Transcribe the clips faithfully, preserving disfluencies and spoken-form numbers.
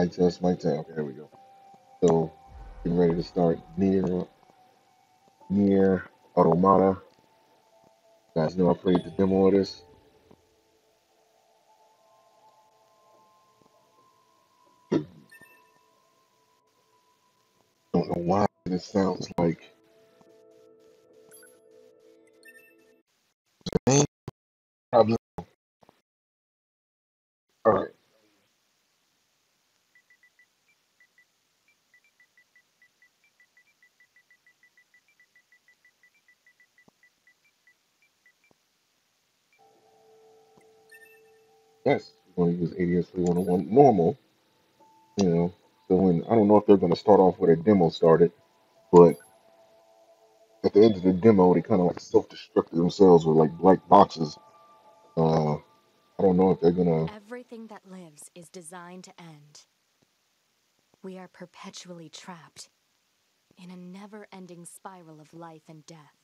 Mic test, mic test. Okay, there we go. So, getting ready to start NieR, NieR Automata. You guys know I played the demo of this. Don't know why this sounds like. All right. Yes, we're going to use A D S three one oh one normal, you know, so when, I don't know if they're going to start off where their demo started, but at the end of the demo, they kind of like self-destructed themselves with like black boxes. Uh, I don't know if they're going to... Everything that lives is designed to end. We are perpetually trapped in a never-ending spiral of life and death.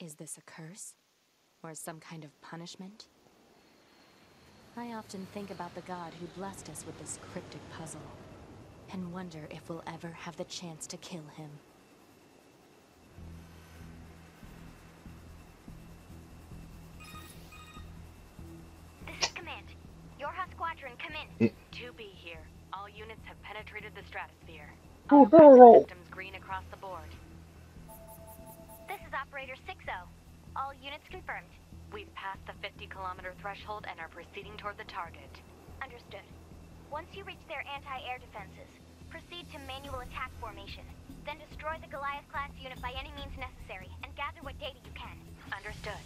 Is this a curse? Or some kind of punishment? I often think about the God who blessed us with this cryptic puzzle, and wonder if we'll ever have the chance to kill him. This is command. YoRHa Squadron, come in. two B here. All units have penetrated the stratosphere. All oh, systems green across the board. This is Operator six oh. All units confirmed. We've passed the fifty kilometer threshold and are proceeding toward the target. Understood. Once you reach their anti-air defenses, proceed to manual attack formation. Then destroy the Goliath-class unit by any means necessary, and gather what data you can. Understood.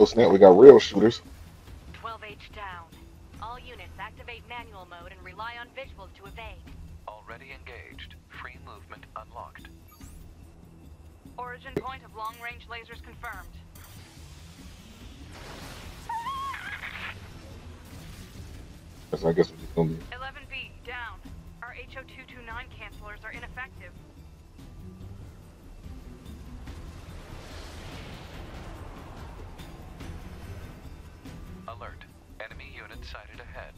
Oh snap, we got real shooters. twelve H down. All units activate manual mode and rely on visuals to evade. Already engaged. Free movement unlocked. Origin point of long-range lasers confirmed. That's, I guess, what you told me. eleven B, down. Our H O two twenty-nine cancelers are ineffective. Alert. Enemy unit sighted ahead.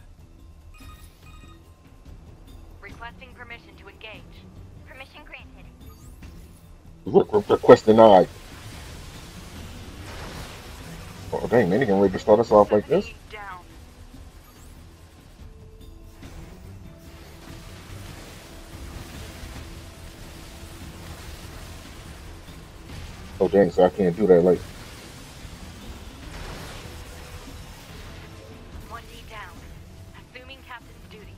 Requesting permission to engage. Permission granted. Look, request denied. Oh, dang, man, they can really start us off like this. Down. Oh, dang, so I can't do that, like. one D down. Assuming captain's duties.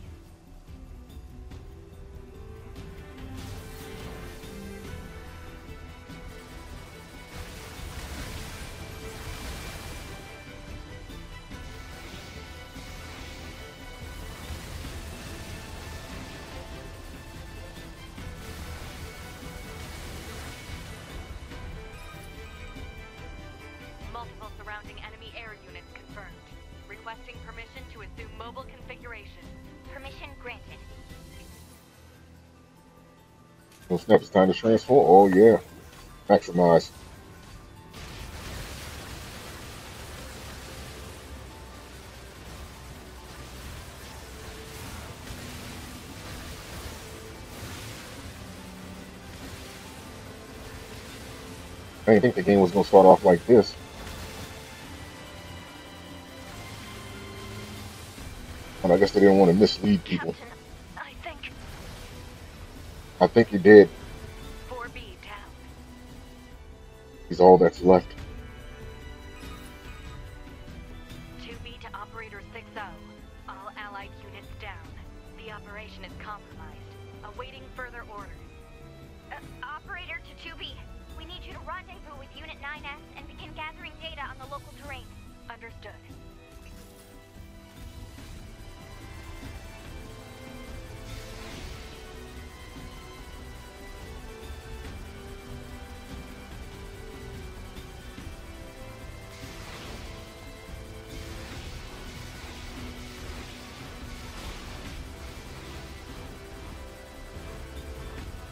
Multiple surrounding enemy air units confirmed. Requesting permission to assume mobile configuration. Permission granted. Well, snap, it's time to transform. Oh, yeah. Maximize. I didn't think the game was going to start off like this. I guess they didn't want to mislead people. Captain, I think. I think he did. four B down. He's all that's left. two B to Operator six oh. All allied units down. The operation is compromised. Awaiting further orders. Uh, operator to two B. We need you to rendezvous with Unit nine S and begin gathering data on the local terrain. Understood.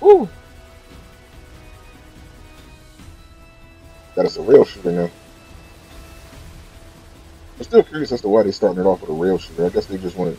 Ooh. That is a real shooter now. What's still curious as to why they started it off with a rail shooter. I guess they just wanted.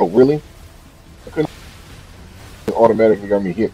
Oh, really? I couldn't. It automatically got me hit.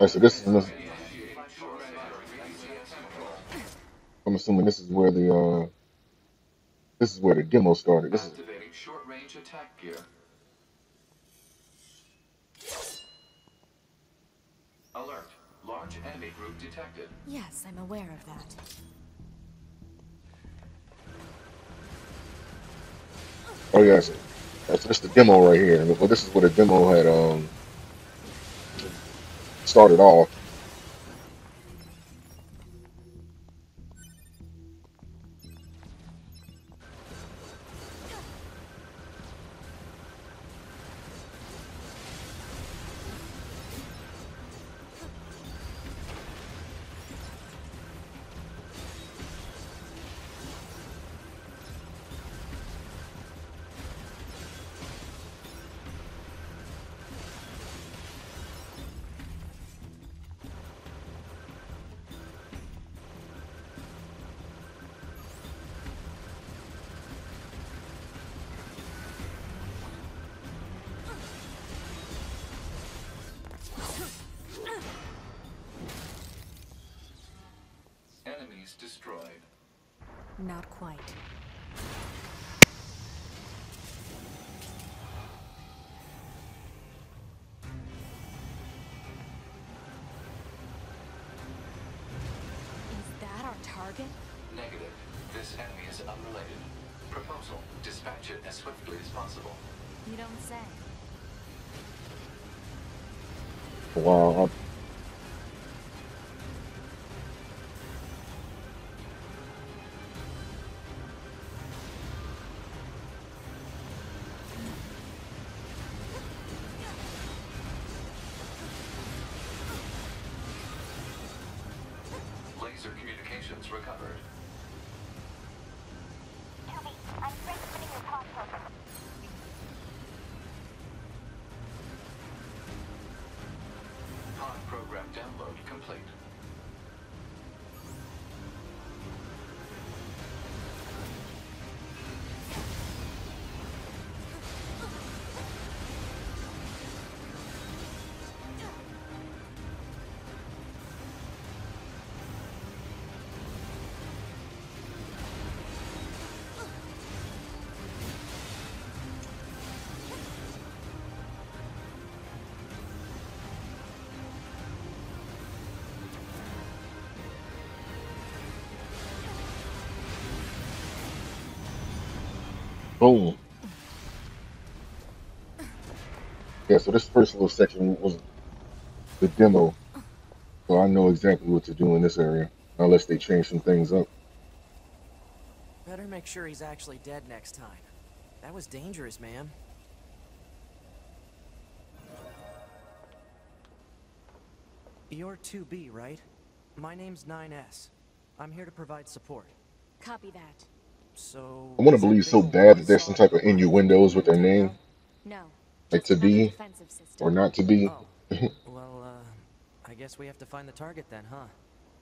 Alright, so this is another. I'm assuming this is where the uh, this is where the demo started. This is short range attack gear. Alert! Large enemy group detected. Yes, I'm aware of that. Oh yeah, so that's the demo right here. Well, this is where the demo had um. started off. Destroyed. Not quite. Is that our target? Negative. This enemy is unrelated. Proposal: dispatch it as swiftly as possible. You don't say. Wow. Communications recovered. Toby, I'm strengthening your console. Pod program download complete. Boom. Yeah, so this first little section was the demo. So I know exactly what to do in this area, unless they change some things up. Better make sure he's actually dead next time. That was dangerous, man. You're two B, right? My name's nine S. I'm here to provide support. Copy that. So I want to believe so bad that there's some type of innuendos with their name. No. Like to be or not to be. Oh. Well, uh, I guess we have to find the target then, huh?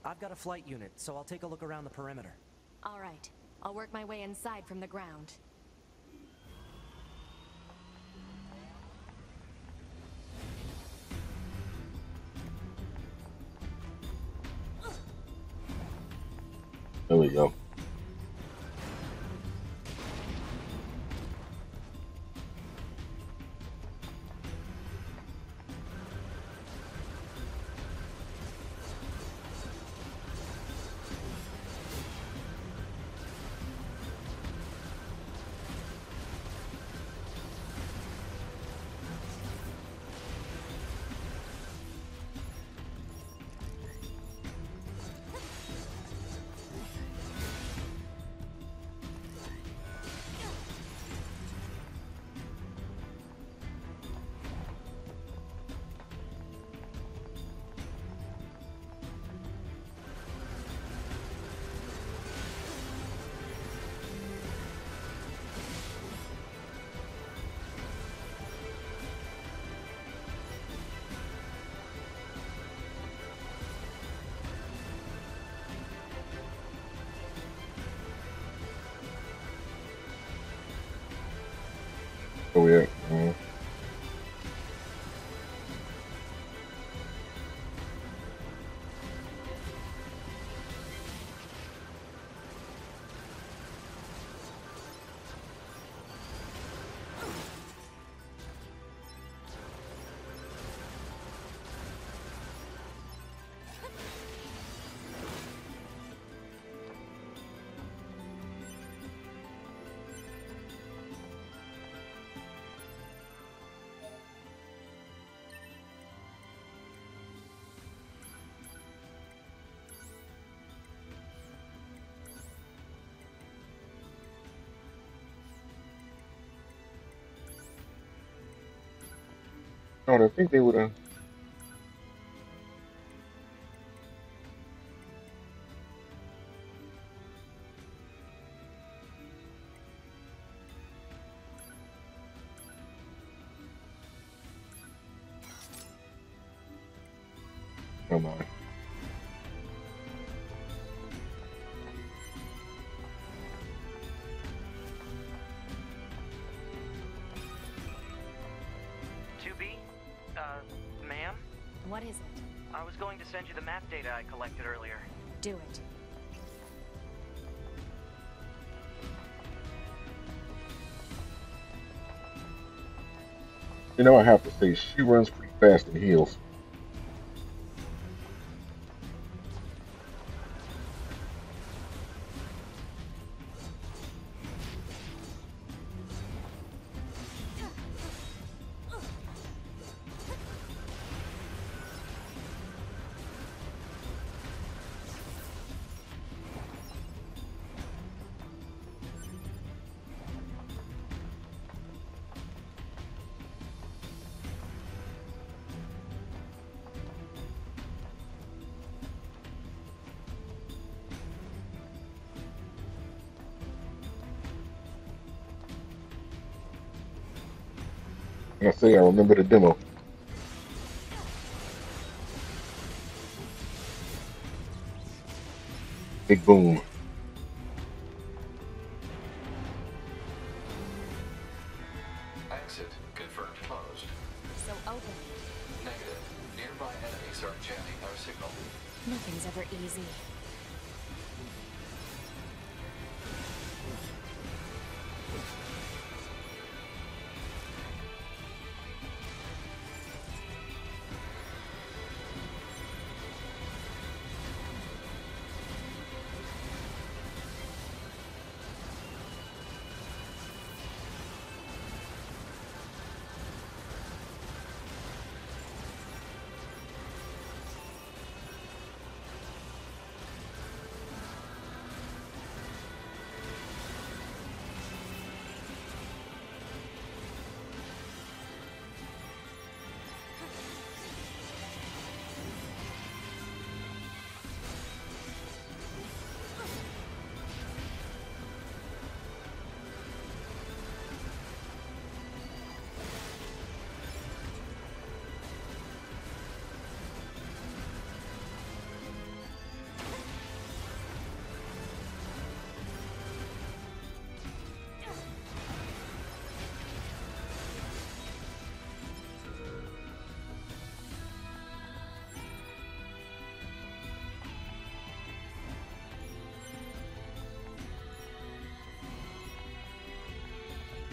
I've got a flight unit, so I'll take a look around the perimeter. All right. I'll work my way inside from the ground. There we go. Oh yeah. Mm-hmm. God, I think they would have. Come on. What is it? I was going to send you the map data I collected earlier. Do it. You know, I have to say, she runs pretty fast and heals. I say I remember the demo. Big boom. Exit confirmed closed. So open. Negative. Nearby enemies are jamming our signal. Nothing's ever easy.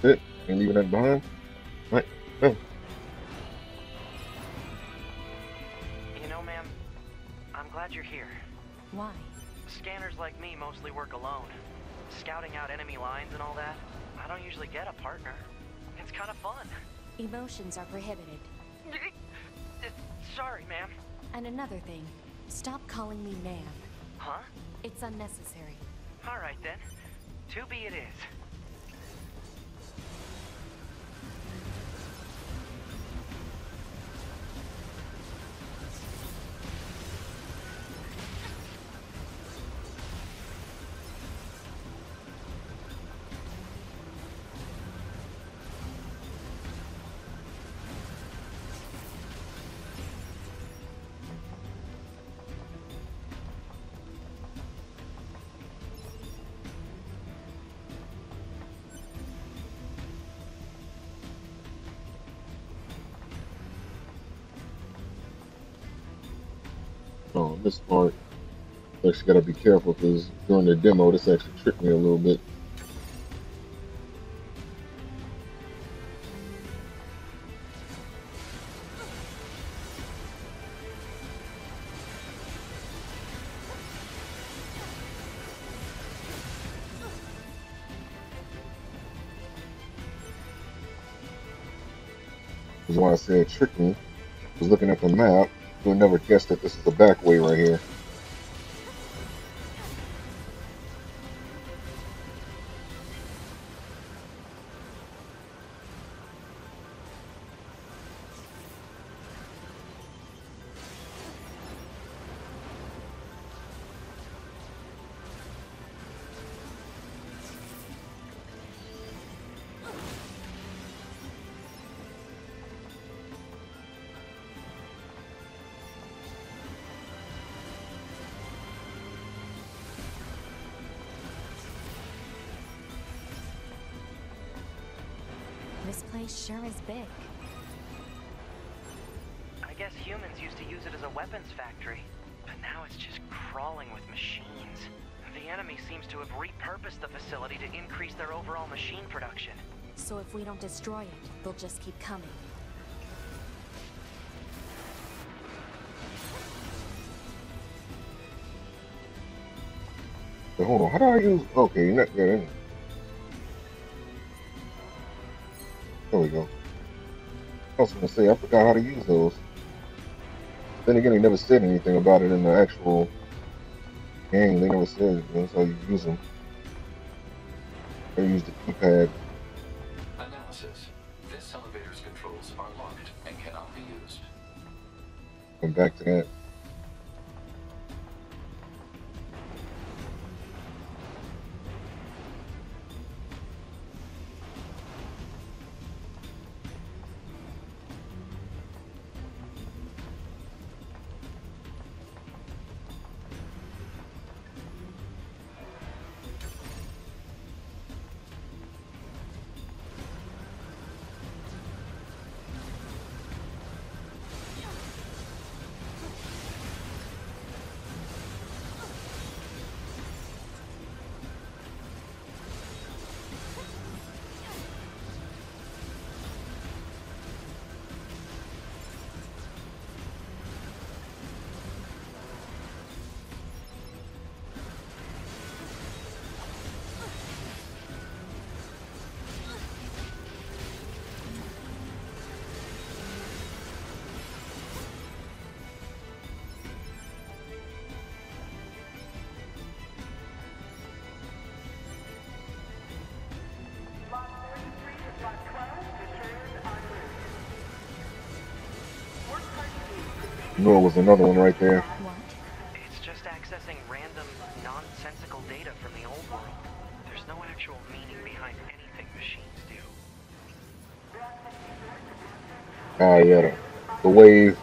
it. Ain't leaving nothing behind. All right, go. You know, ma'am, I'm glad you're here. Why? Scanners like me mostly work alone. Scouting out enemy lines and all that, I don't usually get a partner. It's kind of fun. Emotions are prohibited. Sorry, ma'am. And another thing, stop calling me ma'am. Huh? It's unnecessary. All right, then. two B it is. Oh, this part, actually gotta be careful because during the demo, this actually tricked me a little bit. That's why I said tricked me. I was looking at the map. You'll never guess that this is the back way right here. This place sure is big. I guess humans used to use it as a weapons factory, but now it's just crawling with machines. The enemy seems to have repurposed the facility to increase their overall machine production. So if we don't destroy it, they'll just keep coming. But hold on, how do I use... Okay, you're not good, anyway. There we go. I was gonna say I forgot how to use those. Then again, they never said anything about it in the actual game. They never said it. That's how you use them. They use the keypad. Analysis. This elevator's controls are locked and cannot be used. Come back to that. No, it was another one right there. What? It's just accessing random, nonsensical data from the old world. There's no actual meaning behind anything machines do. Ah, yeah, the, the wave.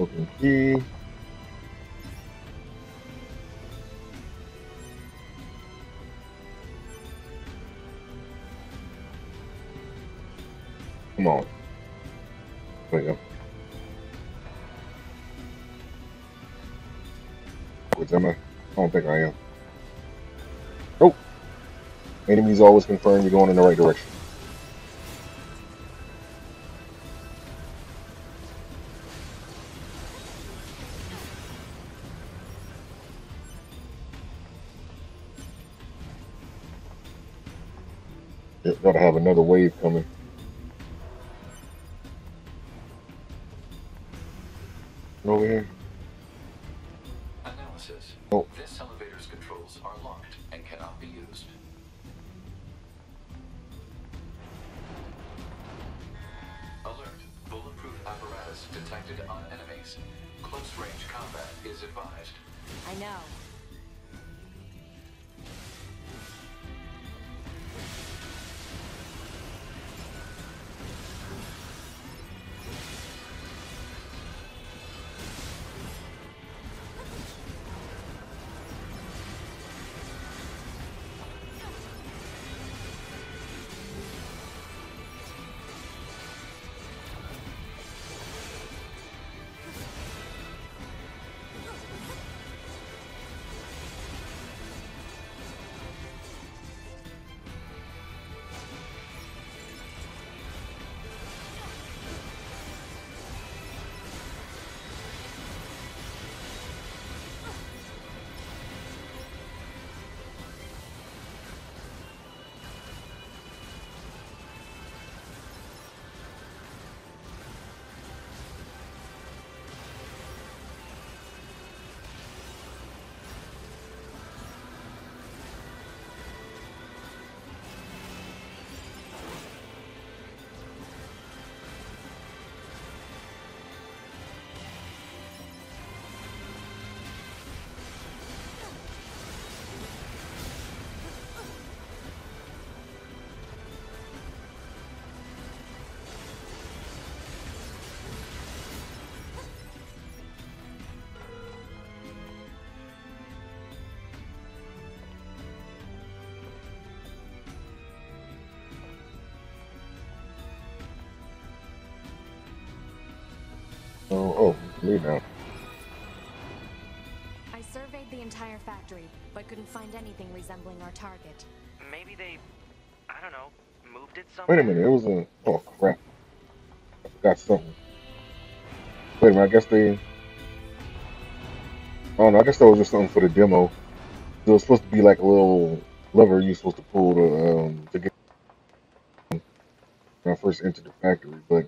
Окей. Мало. Пойдем. I don't think I am. Oh! Enemies always confirm you're going in the right direction. You gotta have another wave coming. Over here. Oh. This elevator's controls are locked and cannot be used. Alert. Bulletproof apparatus detected on enemies. Close range combat is advised. I know. Oh, oh, leave now. I surveyed the entire factory, but couldn't find anything resembling our target. Maybe they, I don't know, moved it somewhere. Wait a minute, it was a, oh crap. I forgot something. Wait a minute, I guess they, oh no, I guess that was just something for the demo. There was supposed to be like a little lever you're supposed to pull to, um, to get when I first entered the factory, but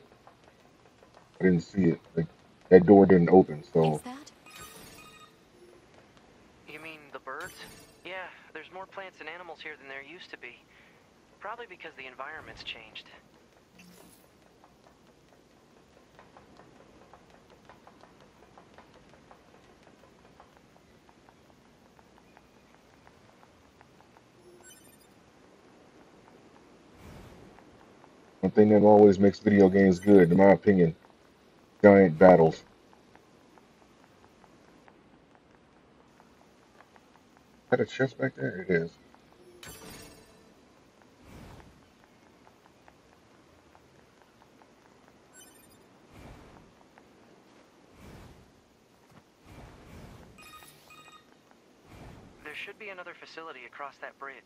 I didn't see it. Like, that door didn't open, so. Is that? You mean the birds? Yeah, there's more plants and animals here than there used to be. Probably because the environment's changed. One thing that always makes video games good, in my opinion. Giant battles. Is that a chest back there? It is. There should be another facility across that bridge.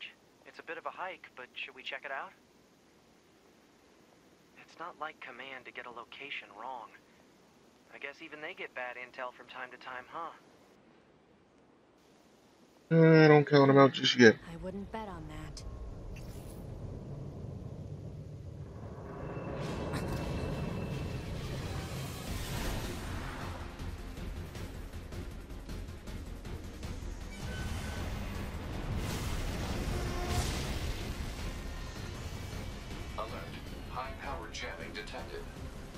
It's a bit of a hike, but should we check it out? It's not like Command to get a location wrong. I guess even they get bad intel from time to time, huh? I don't count them out just yet. I wouldn't bet on that. Alert. High power jamming detected.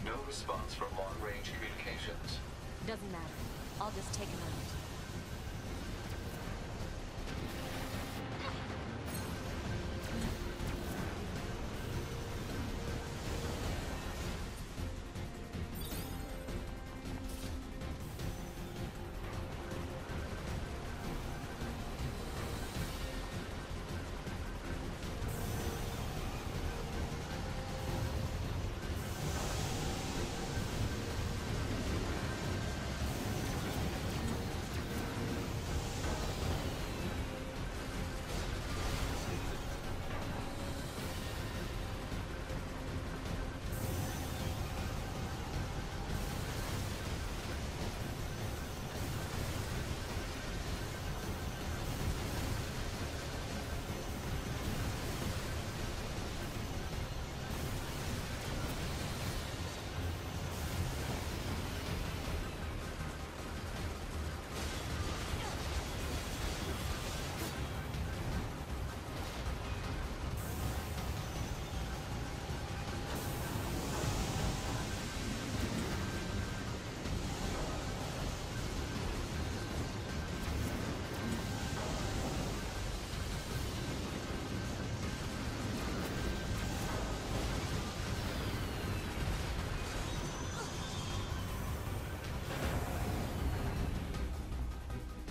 No response from long-range communications. Doesn't matter. I'll just take him out.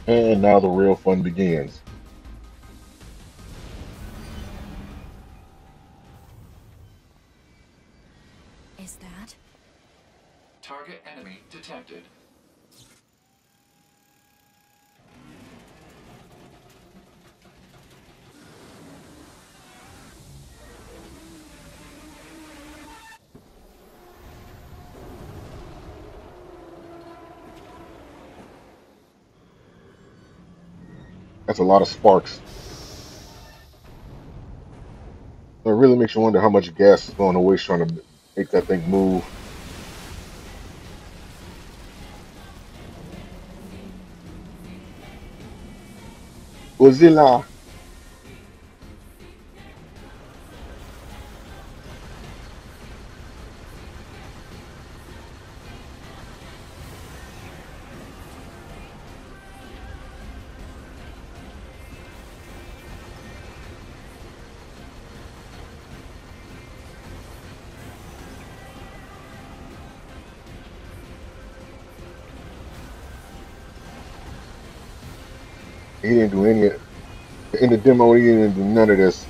And now the real fun begins. Is that? Target enemy detected. That's a lot of sparks. It really makes you wonder how much gas is going to waste trying to make that thing move. Godzilla! He didn't do any of it. In the demo, he didn't do none of this.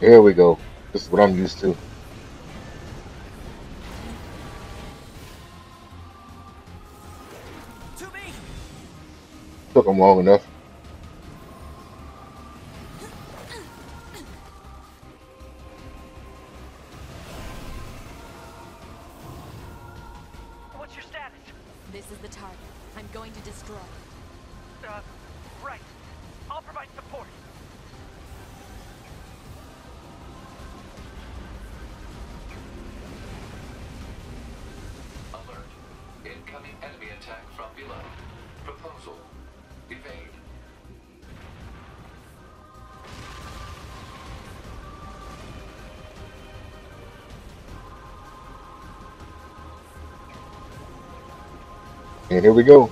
There we go. This is what I'm used to. two B. Took them long enough. What's your status? This is the target. I'm going to destroy it. Uh, right. I'll provide support. Incoming enemy attack from below. Proposal. Evade. And here we go.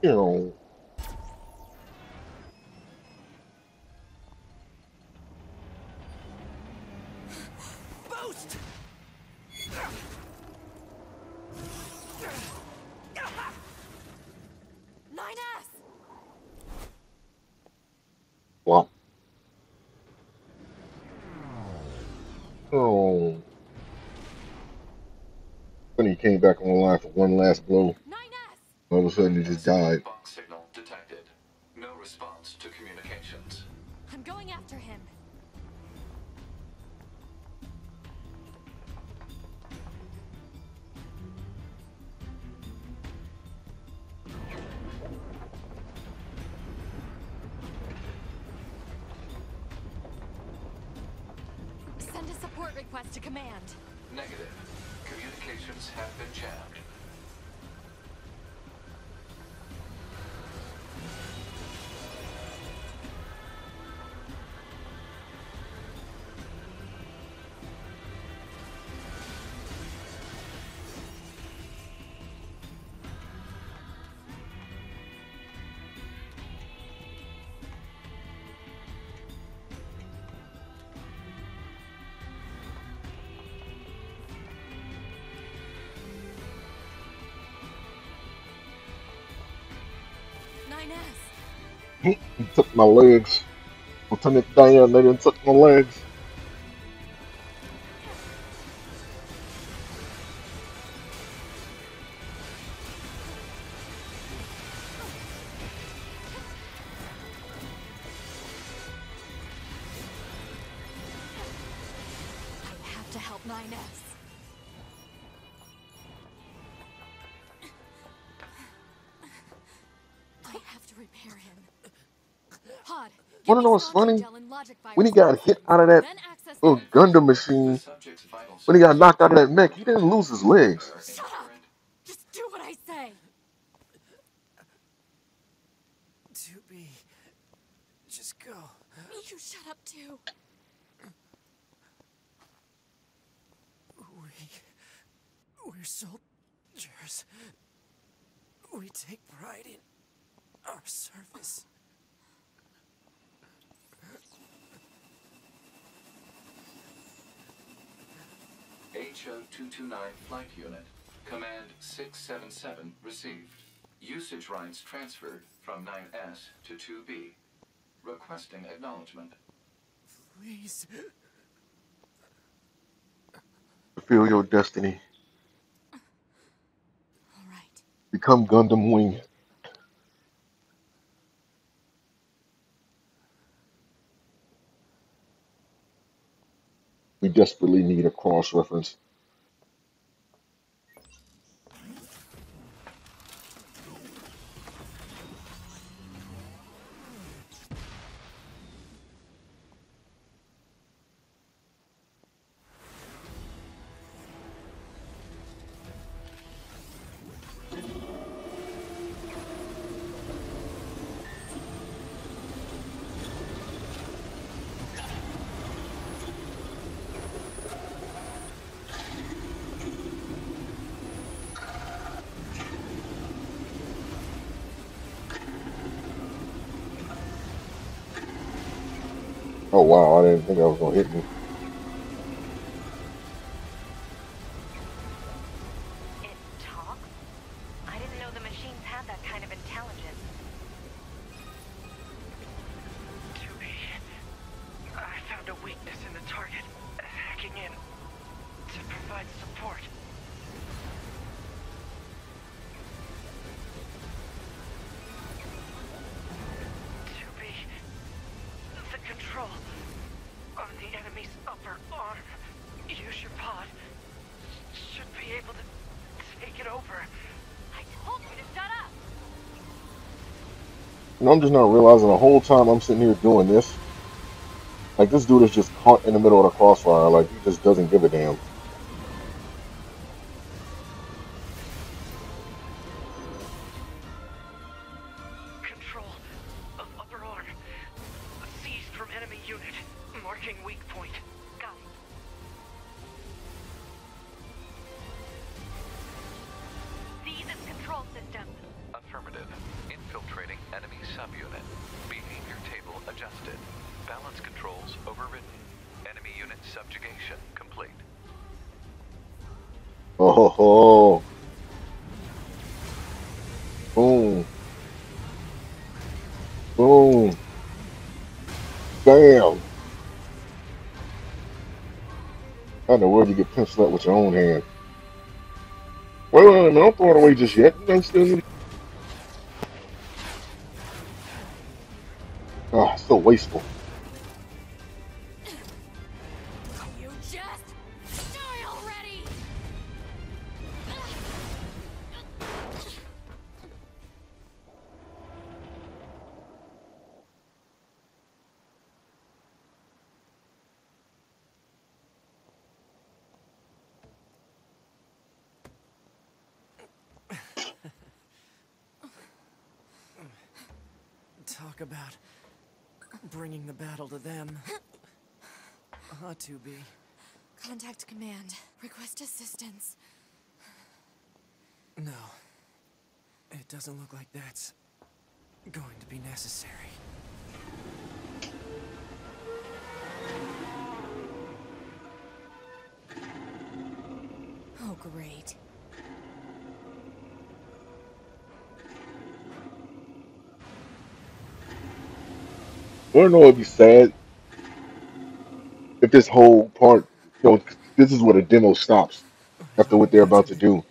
You know. Boost. nine S. Wow. Oh. When he came back online for one last blow. All of a sudden, he just died. Box signal detected. No response to communications. I'm going after him. Send a support request to command. Negative. Communications have been jammed. He took my legs. Lieutenant Diane, they didn't took my legs. One of those funny, when he got hit out of that little Gundam machine, when he got knocked out of that mech, he didn't lose his legs. Shut up! Just do what I say. two B, just go. You shut up too. We, we're soldiers. We take pride in our service. H O two two nine Flight Unit, Command six seven seven received. Usage rights transferred from nine S to two B. Requesting acknowledgement. Please. Fulfill your destiny. All right. Become Gundam Wing. We desperately need a cross-reference. Oh wow, I didn't think I was gonna hit me. It talks? I didn't know the machines had that kind of intelligence. two B, I found a weakness in the target. Hacking in to provide support. I'm just not realizing the whole time I'm sitting here doing this, like this dude is just caught in the middle of the crossfire, like he just doesn't give a damn. Control of upper arm. Seized from enemy unit. Marking weak point. Got it. Seize its control system. Affirmative. Infiltrating enemy subunit. Behavior table adjusted. Balance controls overridden. Enemy unit subjugation complete. Oh ho ho. Boom. Boom. Damn. How in the world you get penciled up with your own hand? Wait, wait, wait, don't throw it away just yet. I'm still Oh, so wasteful. You just die already. Talk about bringing the battle to them. Ah, two B. Contact command. Request assistance. No. It doesn't look like that's going to be necessary. Oh, great. Wanna know what'd be sad? If this whole part, you know, this is where the demo stops after what they're about to do.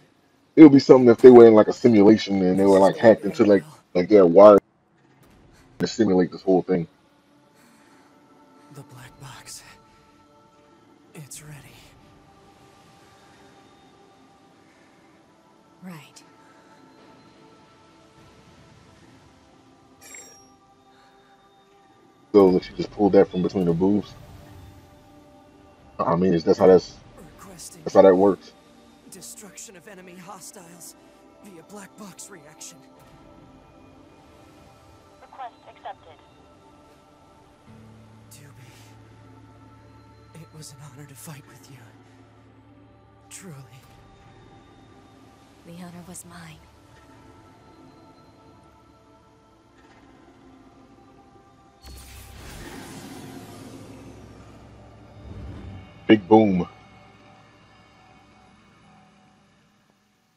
It would be something if they were in like a simulation and they were like hacked into like like their wire to simulate this whole thing. The black box. It's ready. Right. So like she just pulled that from between her boobs. I mean, is that's how that's that's how that works. Destruction of enemy hostiles via black box reaction. Request accepted. two B, it was an honor to fight with you. Truly. The honor was mine. Big boom.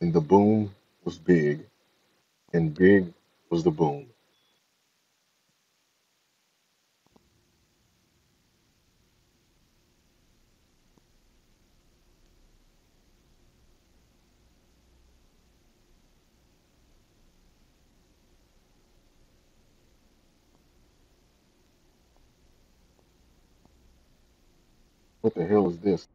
And the boom was big. And big was the boom. What the hell is this?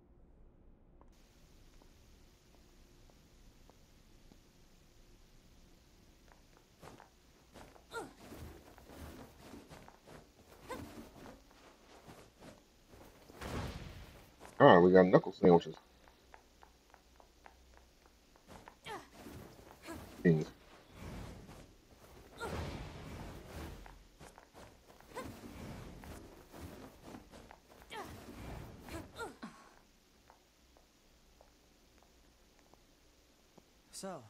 Alright, we got knuckle sandwiches. Things. So,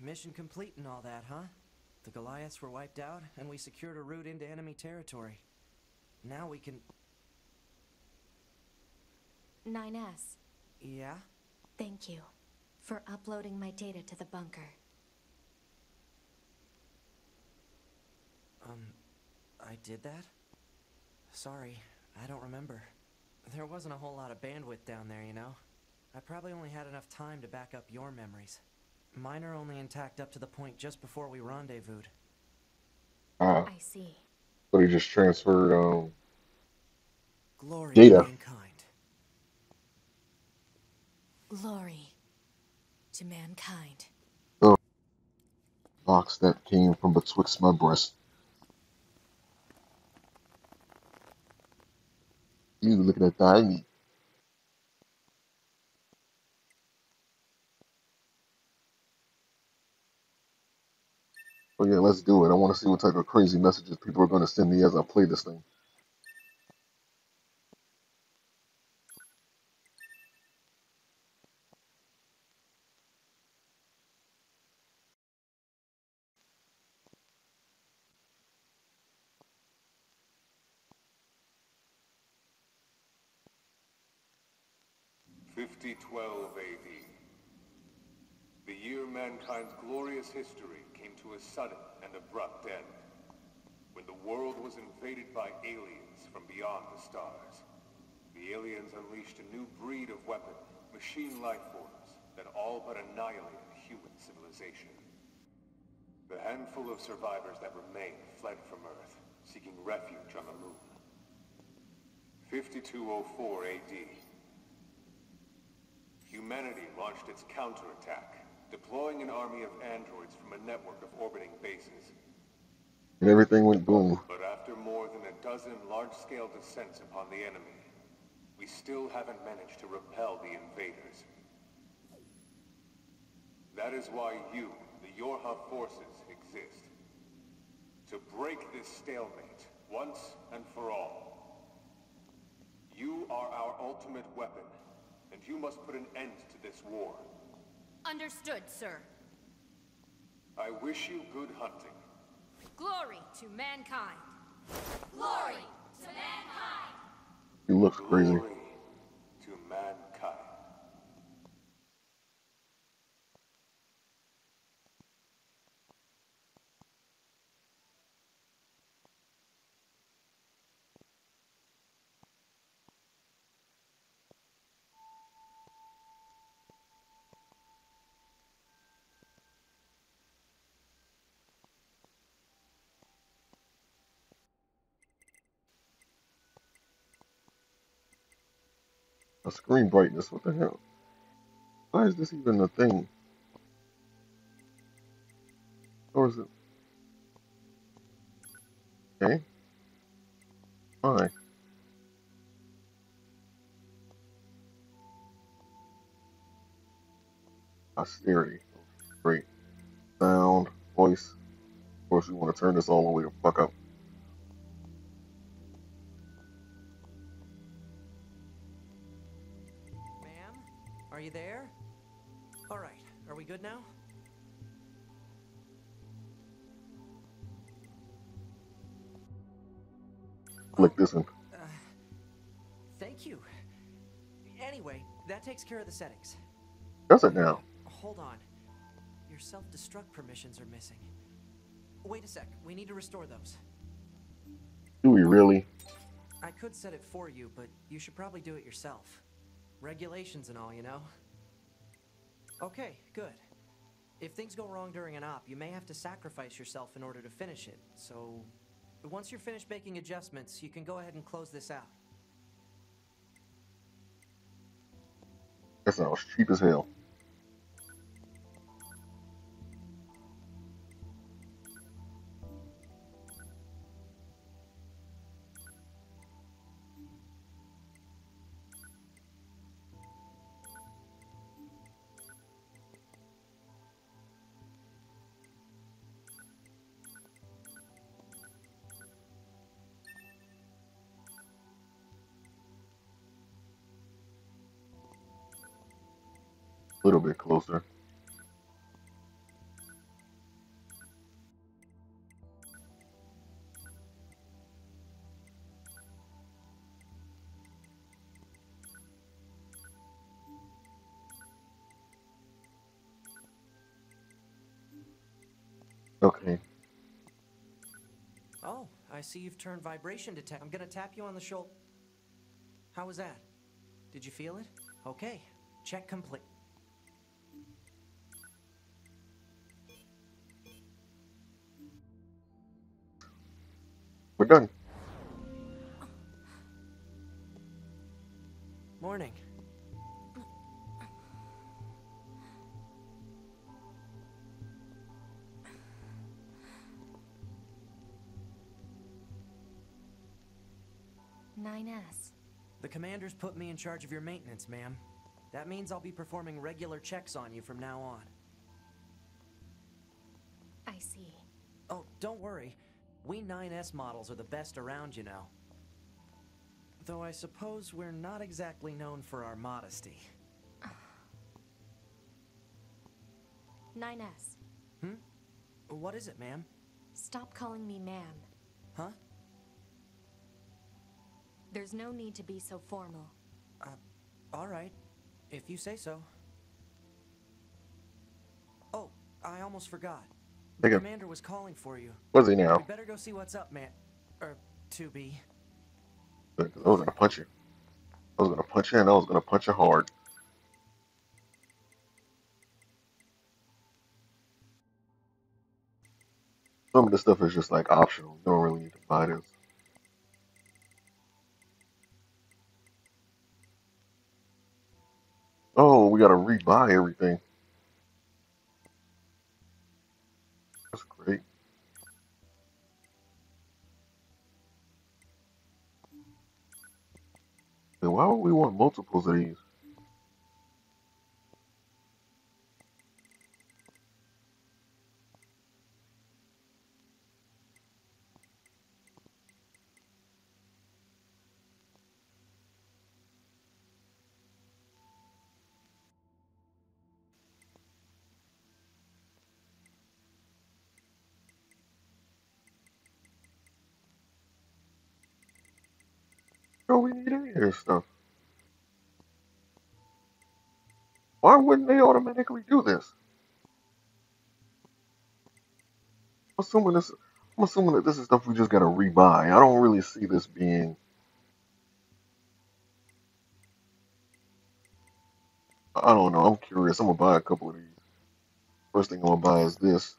mission complete and all that, huh? The Goliaths were wiped out, and we secured a route into enemy territory. Now we can... nine S. Yeah? Thank you for uploading my data to the bunker. Um, I did that? Sorry, I don't remember. There wasn't a whole lot of bandwidth down there, you know? I probably only had enough time to back up your memories. Mine are only intact up to the point just before we rendezvoused. Ah. I see. So he just transferred um glory data. To mankind. Glory to mankind. Oh, box that came from betwixt my breasts. You looking at thigh meat. Oh yeah, let's do it. I want to see what type of crazy messages people are going to send me as I play this thing. fifty twelve A D. The year mankind's glorious history came to a sudden and abrupt end, when the world was invaded by aliens from beyond the stars. The aliens unleashed a new breed of weapon, machine life forms, that all but annihilated human civilization. The handful of survivors that remained fled from Earth, seeking refuge on the moon. fifty-two oh four A D. Humanity launched its counterattack, deploying an army of androids from a network of orbiting bases. And everything went boom. But after more than a dozen large-scale descents upon the enemy, we still haven't managed to repel the invaders. That is why you, the YoRHa forces, exist. To break this stalemate, once and for all. You are our ultimate weapon, and you must put an end to this war. Understood, sir. I wish you good hunting. Glory to mankind. Glory to mankind. You look crazy. Glory to mankind. a screen brightness. What the hell? Why is this even a thing? Or is it? Okay. Why? Austerity. Great. Sound. Voice. Of course, we want to turn this all the way the fuck up. Ma'am? Are you there? Alright. Are we good now? Click this one. Uh, thank you. Anyway, that takes care of the settings. Does it now? Hold on. Your self-destruct permissions are missing. Wait a sec. We need to restore those. Do we really? I could set it for you, but you should probably do it yourself. Regulations and all, you know. Okay, good. If things go wrong during an op, you may have to sacrifice yourself in order to finish it, so... Once you're finished making adjustments, you can go ahead and close this out. That sounds cheap as hell. A little bit closer. Okay. Oh, I see you've turned vibration detect. I'm gonna tap you on the shoulder. How was that? Did you feel it? Okay. Check complete. We're done. Morning. nine S. The commander's put me in charge of your maintenance, ma'am. That means I'll be performing regular checks on you from now on. I see. Oh, don't worry. We nine S models are the best around, you know. Though I suppose we're not exactly known for our modesty. nine S. Hmm? What is it, ma'am? Stop calling me ma'am. Huh? There's no need to be so formal. Uh, all right. If you say so. Oh, I almost forgot. The commander was calling for you. Was he now? We better go see what's up, man. Or two B. I was gonna punch you. I was gonna punch you, and I was gonna punch you hard. Some of this stuff is just like optional. You don't really need to buy this. Oh, we gotta rebuy everything. That's great. Then why would we want multiples of these? Oh, we need any of this stuff. Why wouldn't they automatically do this? I'm assuming this. I'm assuming that this is stuff we just gotta rebuy. I don't really see this being I don't know. I'm curious. I'm gonna buy a couple of these. First thing I'm gonna buy is this.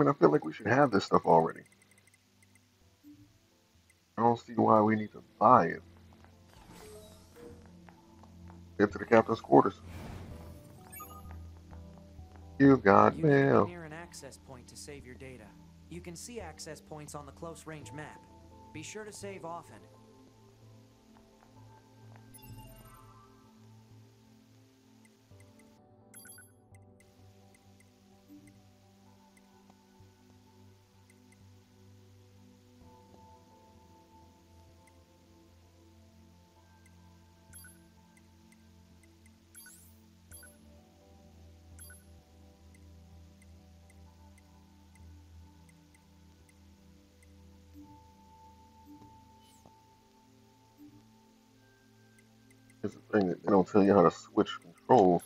mean, I feel like we should have this stuff already. I don't see why we need to buy it. Get to the captain's quarters. You got you mail. Near an access point to save your data. You can see access points on the close range map. Be sure to save often. It's the thing that they don't tell you how to switch controls.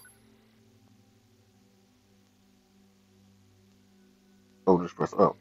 Oh, just press up.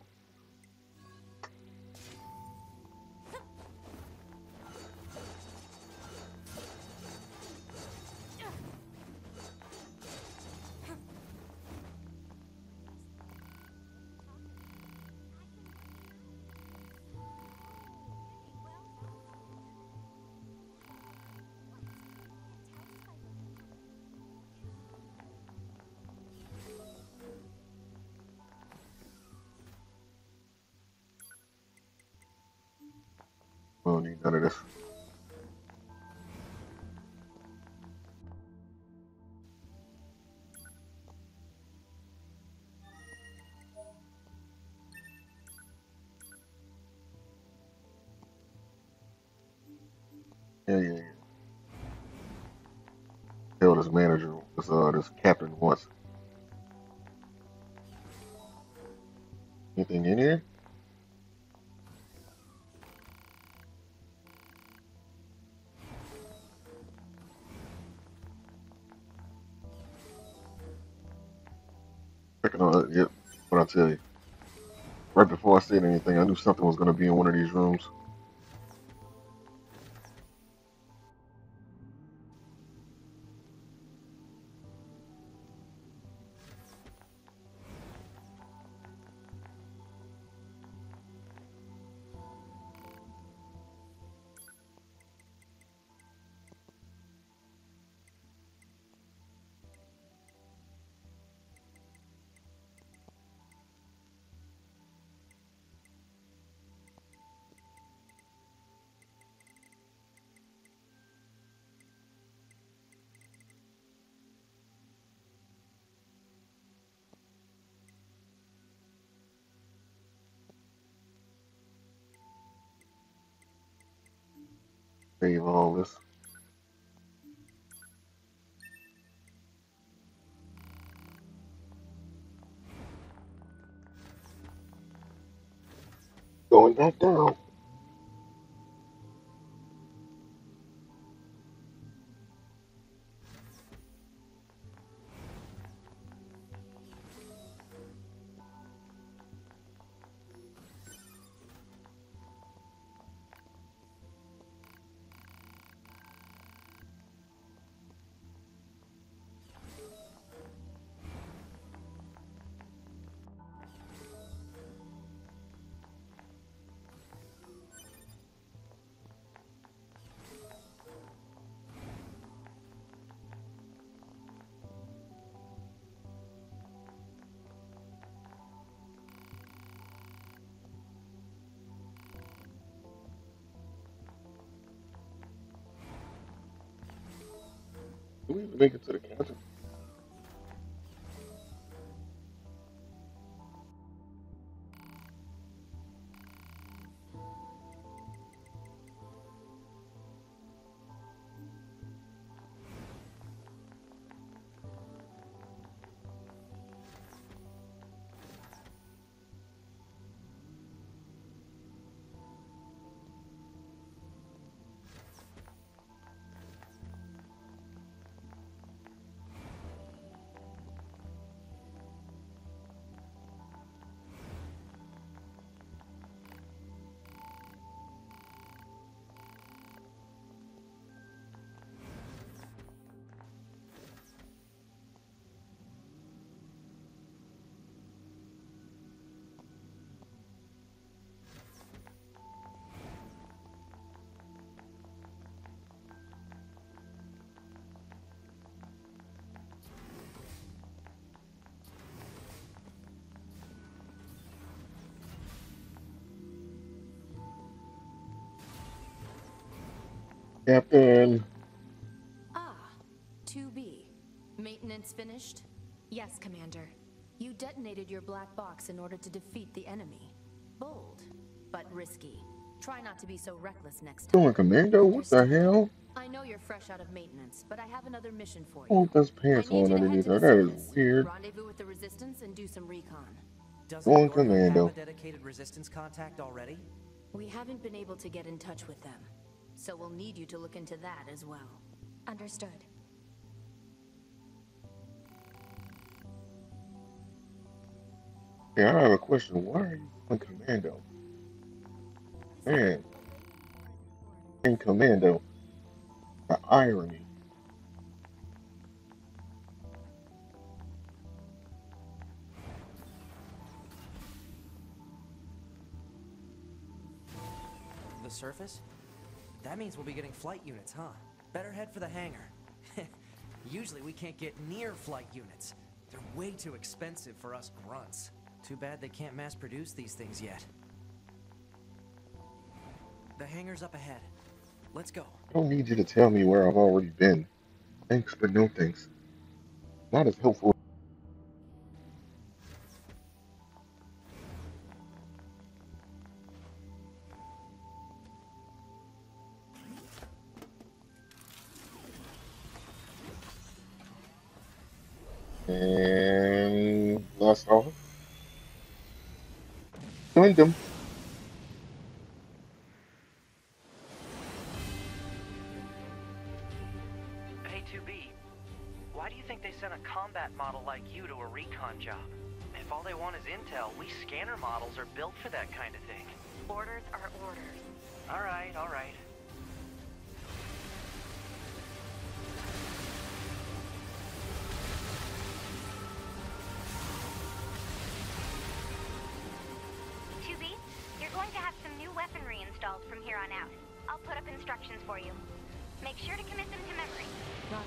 We don't need none of this. Yeah, yeah, yeah. Tell this manager, this uh, this captain wants. Anything in here? Yep, what I tell you. Right before I said anything, I knew something was going to be in one of these rooms. Save all this. Going back down. We need to make it to the captain. Captain. Ah, two B. Maintenance finished? Yes, Commander. You detonated your black box in order to defeat the enemy. Bold, but risky. Try not to be so reckless next time. Doing, Commander? What the hell? I know you're fresh out of maintenance, but I have another mission for you. Oh, that's pants on underneath her. That is weird. Rendezvous with the Resistance and do some recon. Doesn't Commando have a dedicated Resistance contact already? We haven't been able to get in touch with them, so we'll need you to look into that as well. Understood. Yeah, I have a question. Why are you in Commando? Man, in Commando. The irony. The surface? That means we'll be getting flight units, huh? Better head for the hangar. Usually we can't get near flight units. They're way too expensive for us grunts. Too bad they can't mass produce these things yet. The hangar's up ahead. Let's go. I don't need you to tell me where I've already been. Thanks, but no thanks. Not as helpful. And that's all. Join them. Models are built for that kind of thing. Orders are orders. All right, all right. two B, you're going to have some new weaponry installed from here on out. I'll put up instructions for you. Make sure to commit them to memory. Roger.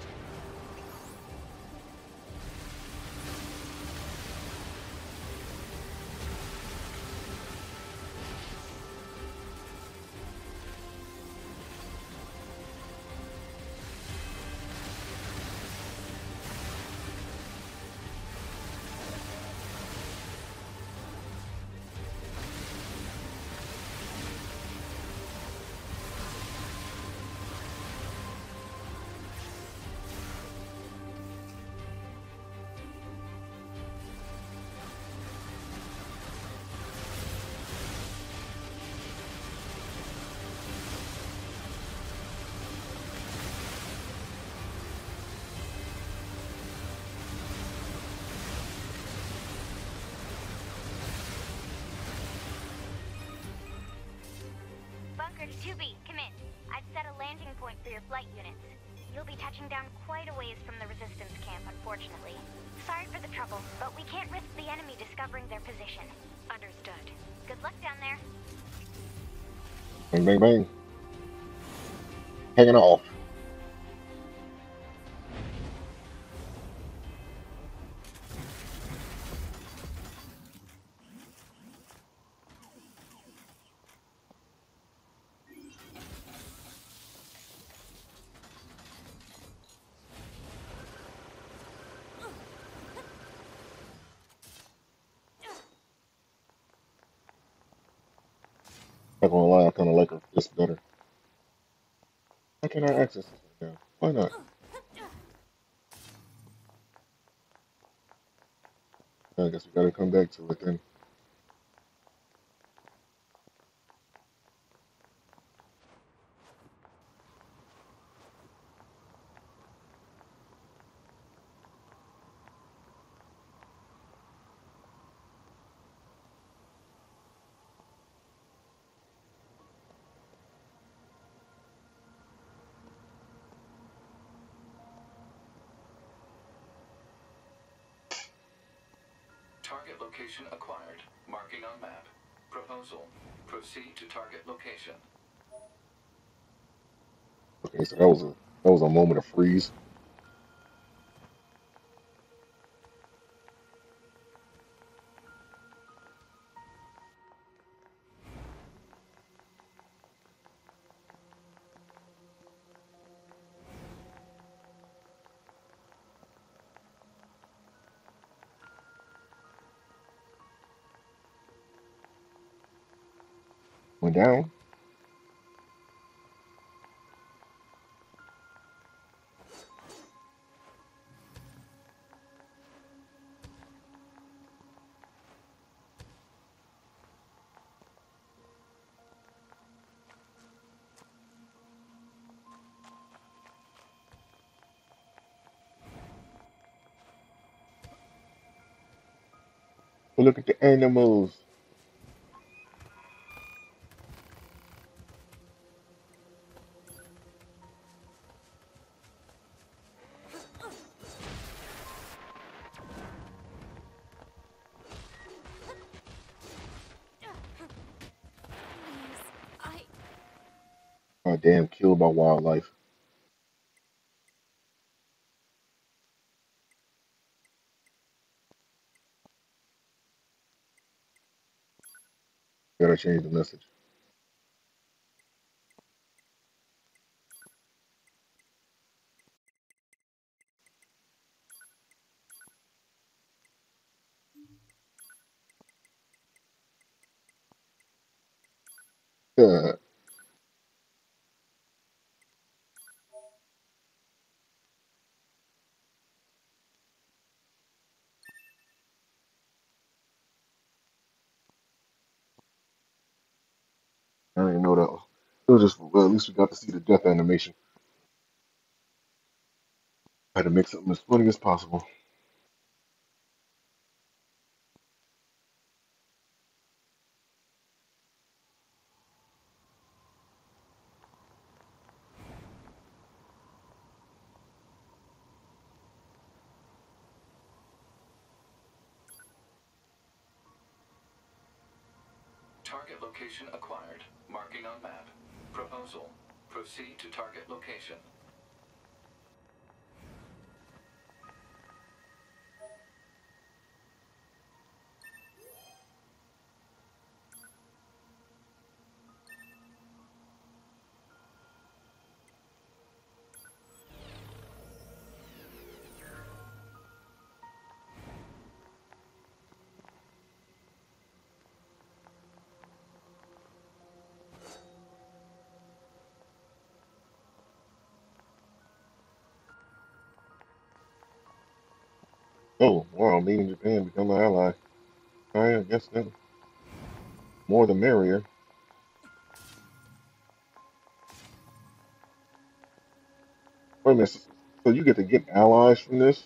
two B, come in. I've set a landing point for your flight units. You'll be touching down quite a ways from the Resistance camp, unfortunately. Sorry for the trouble, but we can't risk the enemy discovering their position. Understood. Good luck down there. Bang, bang, bang. Hanging off. I'm not gonna lie, I kinda like her fist better. How can I access this right now? Why not? I guess we gotta come back to it then. Target location acquired. Marking on map. Proposal. Proceed to target location. Okay, so that was a that was a moment of freeze. We're down. Look at the animals. Oh, damn, killed by wildlife. Gotta change the message. Good. I didn't know that. It was just, well, at least we got to see the death animation. I had to make something as funny as possible. Target location acquired. Marking on map. Proposal. Proceed to target location. Oh, wow, meeting Japan, become an ally. I guess that more the merrier. Wait a minute, so you get to get allies from this?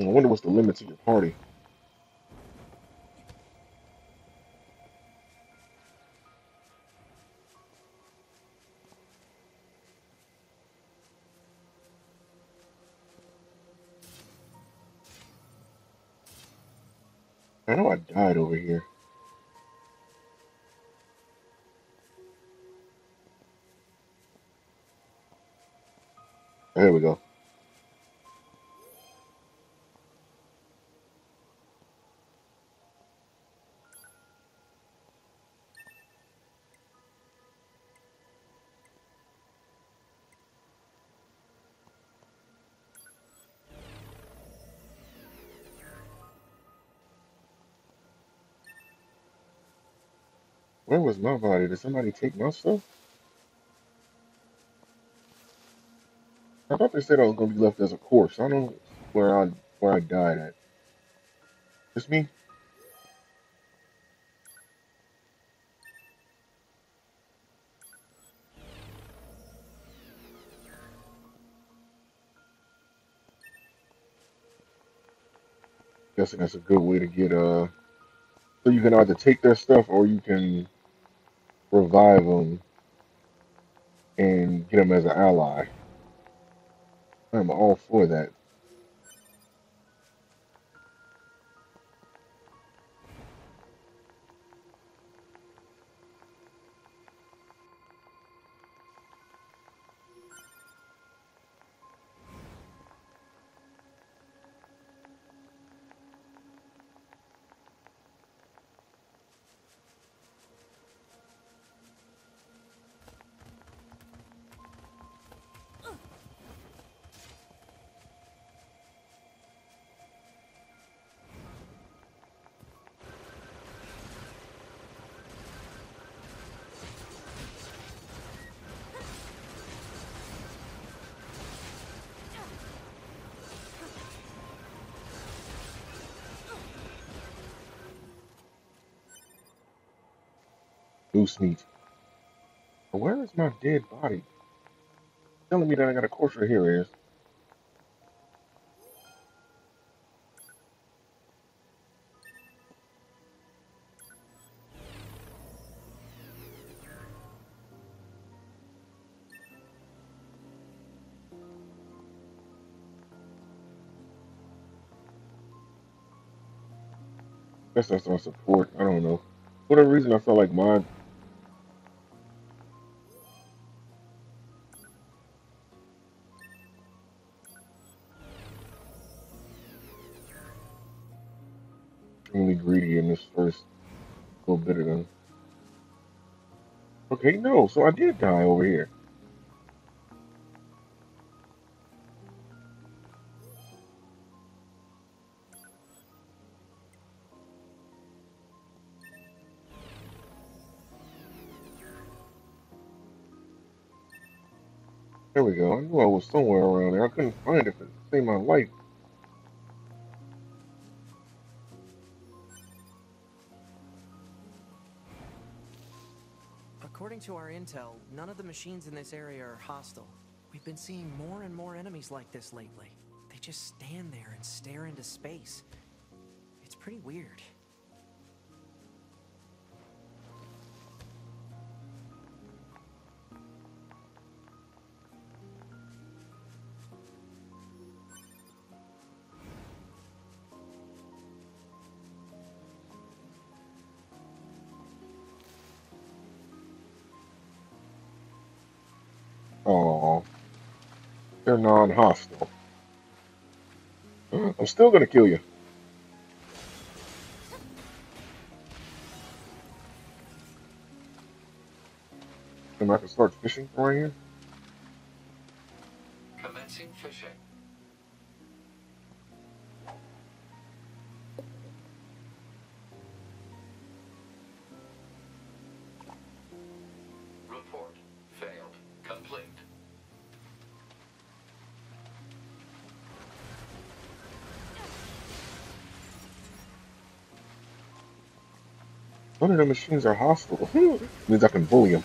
I wonder what's the limit to your party. I know I died over here. There we go. Where was my body? Did somebody take my stuff? I thought they said I was gonna be left as a corpse. I don't know where I where I died at. Just me? Guessing that's a good way to get uh. So you can either take their stuff or you can revive them and get them as an ally. I'm all for that. Goose meat. But where is my dead body? Telling me that I got a corpse here is. Guess that's on support. I don't know. For whatever reason, I felt like mine. Extremely greedy in this first little bit of them. Okay, no. So I did die over here. There we go. I knew I was somewhere around there. I couldn't find it, but it saved my life. According to our intel, none of the machines in this area are hostile. We've been seeing more and more enemies like this lately. They just stand there and stare into space. It's pretty weird. Oh, they're non-hostile. I'm still gonna kill you. Then I can start fishing from right here. Commencing fishing. None of the machines are hostile. Means I can bully them.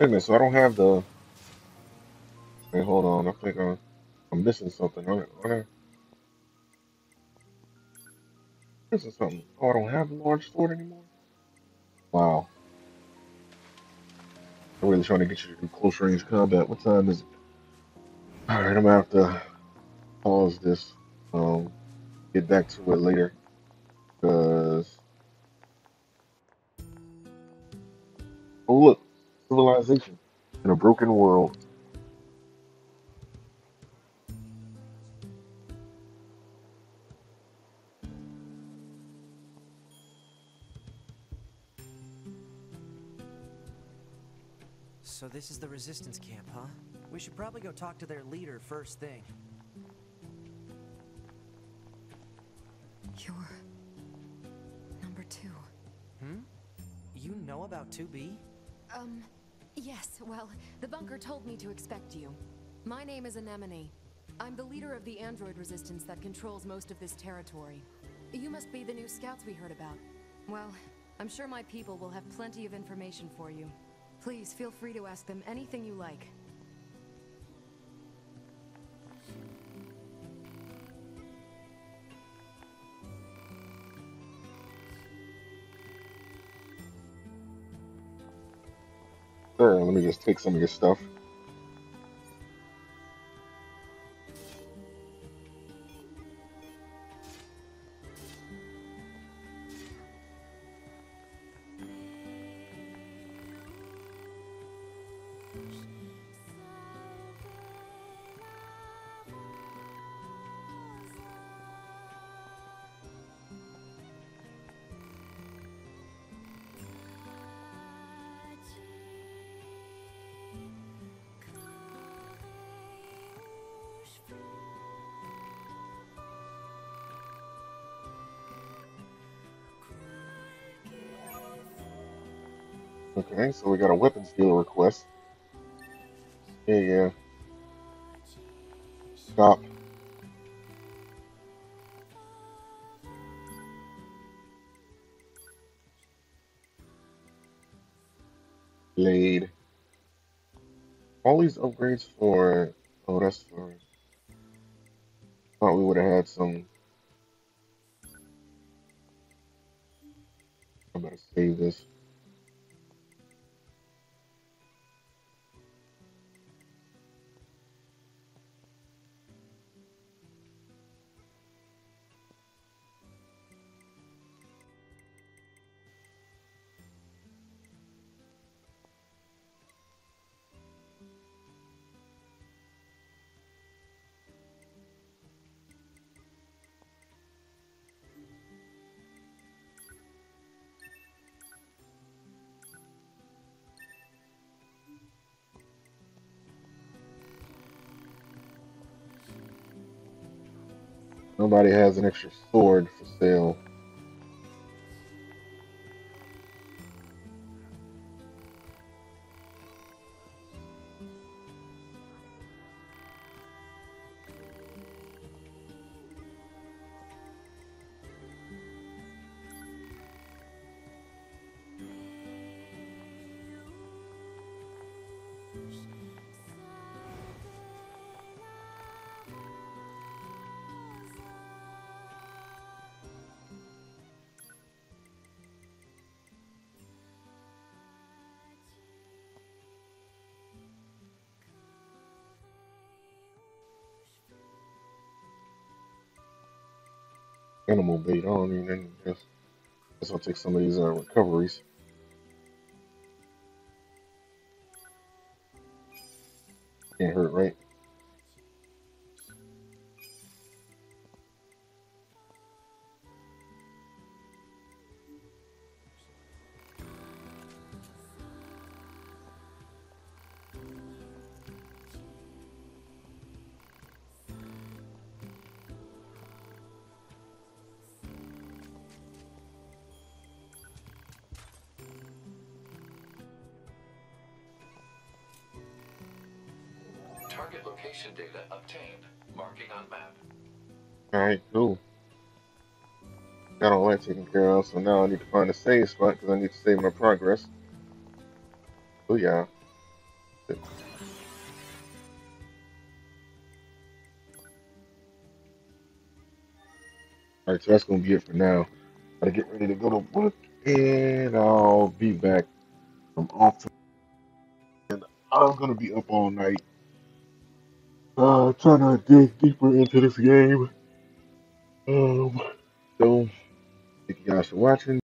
Wait a minute, so I don't have the... Wait, hold on. I think I'm, I'm missing something. I'm, I'm missing something. Oh, I don't have the large sword anymore? Wow. I'm really trying to get you to do close range combat. What time is it? Alright, I'm gonna have to pause this, um, get back to it later, because, oh look, civilization in a broken world. So this is the resistance camp, huh? We should probably go talk to their leader first thing. You're... number two. Hmm? You know about two B? Um, yes, well, the bunker told me to expect you. My name is Anemone. I'm the leader of the android resistance that controls most of this territory. You must be the new scouts we heard about. Well, I'm sure my people will have plenty of information for you. Please feel free to ask them anything you like. Sure, let me just take some of your stuff. Okay, so we got a weapons deal request. Yeah, yeah. Stop. blade. All these upgrades for... Oh, that's for... Thought we would have had some... I'm gonna save this. Nobody has an extra sword for sale. Animal bait, I don't need any. Guess I'll take some of these uh, recoveries. Can't hurt, right? Target location data obtained. Marking on map. Alright, cool. Got all that taken care of, so now I need to find a save spot because I need to save my progress. Oh yeah. Alright, so that's gonna be it for now. Gotta get ready to go to work and I'll be back. I'm off to and I'm gonna be up all night. Uh, trying to dig deeper into this game. Um, so, thank you guys for watching.